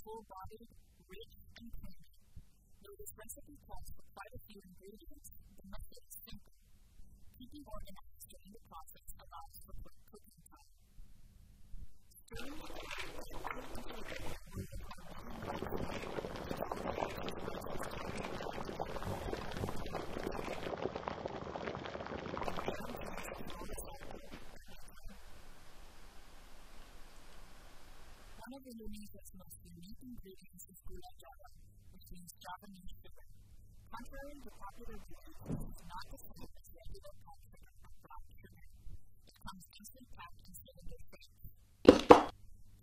Full-bodied, rich, and creamy. Though this recipe calls for quite a few ingredients, the method is simple. Keeping organized during the process allows for quick cooking time. Stirring the One of Indonesia's most unique ingredients is gula java, which means Javanese sugar. Contrary to popular belief, this is not the same as regular palm sugar or brown sugar. It comes loosely packed instead of their shape.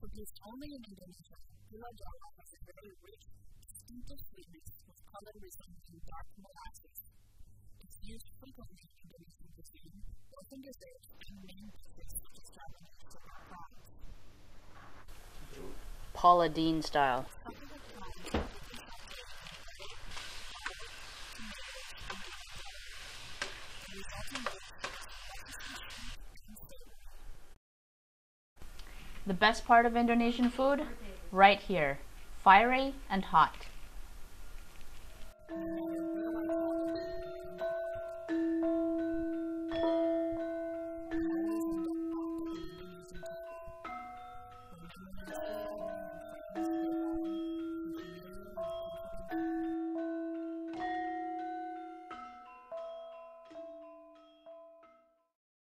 Produced only in Indonesia, gula java has a very rich, distinctive sweetness with color resembling dark molasses. It's used frequently in Indonesian cuisine, both in desserts and main dishes such as Javanese sugar products. Paula Deen style. The best part of Indonesian food? Right here. Fiery and hot.